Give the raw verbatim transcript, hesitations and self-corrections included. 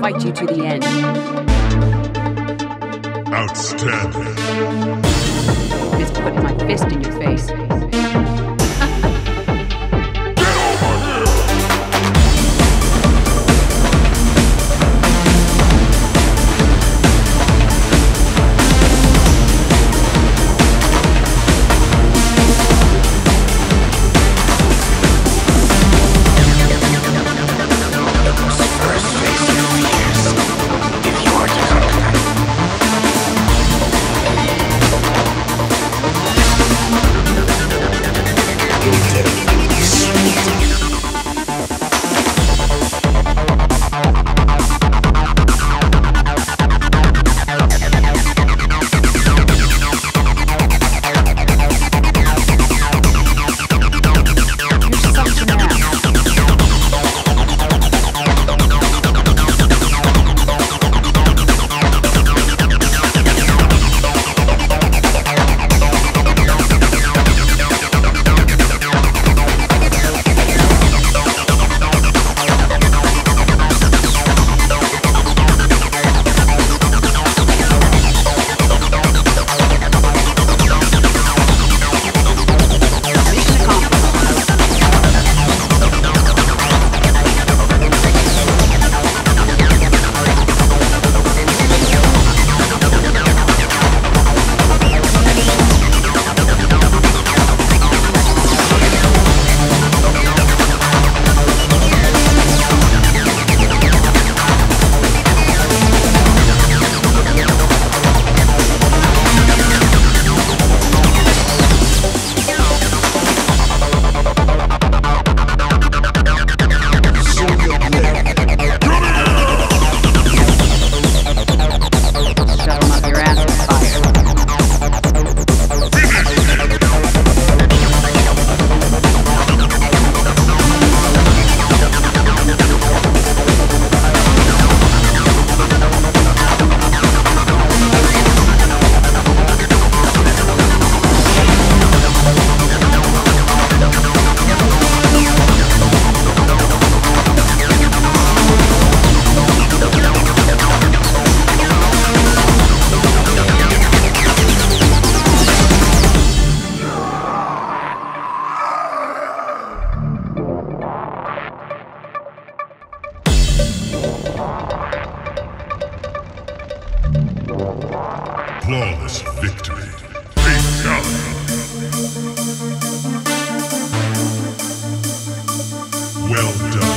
Fight you to the end. Outstanding. Just put my fist in your face. well done.